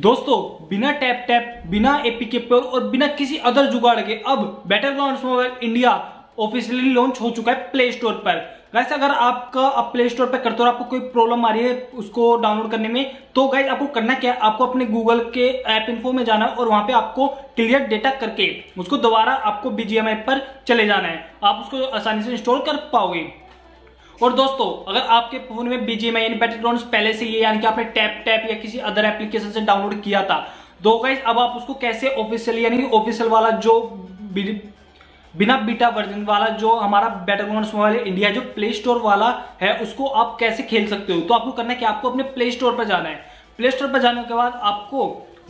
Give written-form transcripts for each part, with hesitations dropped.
दोस्तों बिना टैप बिना एपीके पर और बिना किसी अदर जुगाड़ के अब Battlegrounds Mobile India officially launch हो चुका है प्ले स्टोर पर। गाइस अगर आप प्ले स्टोर पर करते हो आपको कोई प्रॉब्लम आ रही है उसको डाउनलोड करने में, तो गाइस आपको करना क्या है, आपको अपने गूगल के ऐप इन्फो में जाना है और वहां पे आपको क्लियर डेटा करके उसको दोबारा आपको BGMI पर चले जाना है, आप उसको आसानी से इंस्टॉल कर पाओगे। और दोस्तों अगर आपके फोन में BGMI यानी बैटलग्राउंड्स पहले से ही है, यानी कि आपने टैप या किसी अदर एप्लीकेशन से डाउनलोड किया था, तो गाइस अब आप उसको कैसे ऑफिशियल यानी ऑफिशियल वाला जो बिना बीटा वर्जन वाला जो हमारा बैटलग्राउंड्स मोबाइल इंडिया जो प्ले स्टोर वाला है उसको आप कैसे खेल सकते हो, तो आपको करना है कि आपको अपने प्ले स्टोर पर जाना है। प्ले स्टोर पर जाने के बाद आपको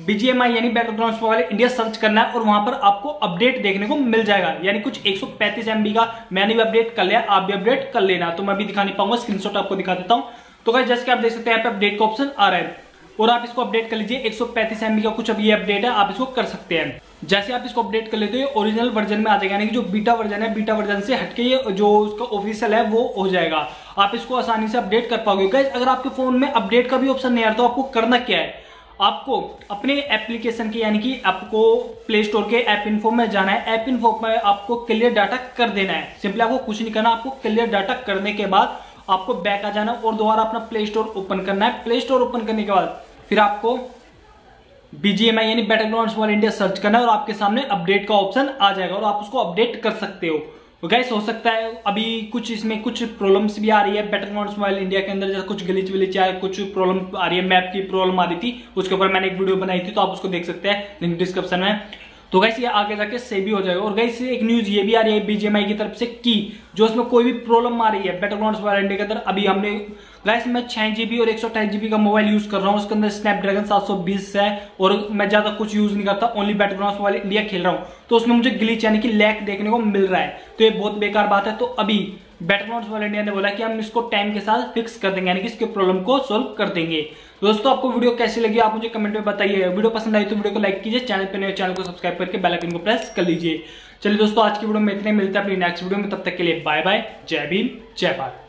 BGMI यानी बैटलग्राउंड्स मोबाइल इंडिया सर्च करना है और वहां पर आपको अपडेट देखने को मिल जाएगा, यानी कुछ 135 MB का मैंने भी अपडेट कर लिया, आप भी अपडेट कर लेना। तो मैं भी दिखा नहीं पाऊंगा, स्क्रीनशॉट आपको दिखा देता हूं। तो गाइस जैसे कि आप देख सकते हैं यहाँ पे अपडेट का ऑप्शन आ रहा है और आप इसको अपडेट कर लीजिए। 135 MB का कुछ अब ये अपडेट है, आप इसको कर सकते हैं। जैसे आप इसको अपडेट कर लेते हो ओरिजिनल वर्जन में आ जाएगा, यानी कि जो बीटा वर्जन है बीटा वर्जन से हटके ये जो उसका ऑफिशियल है वो हो जाएगा, आप इसको आसानी से अपडेट कर पाओगे। गाइस अगर आपके फोन में अपडेट का भी ऑप्शन नहीं आ रहा तो आपको करना क्या है, आपको अपने एप्लीकेशन के यानी कि आपको प्ले स्टोर के ऐप इन्फो में जाना है, ऐप इन्फो में आपको क्लियर डाटा कर देना है। सिंपली आपको कुछ नहीं करना, आपको क्लियर डाटा करने के बाद आपको बैक आ जाना और दोबारा अपना प्ले स्टोर ओपन करना है। प्ले स्टोर ओपन करने के बाद फिर आपको BGMI यानी बैटलग्राउंड्स मोबाइल इंडिया सर्च करना है और आपके सामने अपडेट का ऑप्शन आ जाएगा और आप उसको अपडेट कर सकते हो। गाइस हो सकता है अभी कुछ इसमें कुछ प्रॉब्लम्स भी आ रही है बैटलग्राउंड्स मोबाइल इंडिया के अंदर, जैसे कुछ ग्लिच आए, कुछ प्रॉब्लम आ रही है, मैप की प्रॉब्लम आ रही थी, उसके ऊपर मैंने एक वीडियो बनाई थी, तो आप उसको देख सकते हैं लिंक डिस्क्रिप्शन में। तो गाइस ये आगे जाके सेव भी हो जाएगा। और गाइस एक न्यूज ये भी आ रही है BGMI की तरफ से कि जो उसमें कोई भी प्रॉब्लम आ रही है बैटलग्राउंड्स मोबाइल इंडिया के अंदर, अभी हमने गाइस मैं 6GB और 128GB का मोबाइल यूज कर रहा हूँ, उसके अंदर स्नैपड्रैगन 720 है और मैं ज्यादा कुछ यूज नहीं करता, ओनली बैटलग्राउंड्स मोबाइल इंडिया खेल रहा हूँ, तो उसमें मुझे ग्लिच यानी कि लैग देखने को मिल रहा है, तो ये बहुत बेकार बात है। तो अभी बैटलग्राउंड्स मोबाइल इंडिया ने बोला कि हम इसको टाइम के साथ फिक्स कर देंगे, यानी कि इसके प्रॉब्लम को सोल्व कर देंगे। दोस्तों आपको वीडियो कैसी लगी आप मुझे कमेंट में बताइए, वीडियो पसंद आई तो वीडियो को लाइक कीजिए, चैनल पर नए चैनल को सब्सक्राइब करके बेल आइकन को प्रेस कर लीजिए। चलिए दोस्तों आज की वीडियो में इतने, मिलते हैं अपनी नेक्स्ट वीडियो में, तब तक के लिए बाय बाय, जय भीम जय भारत।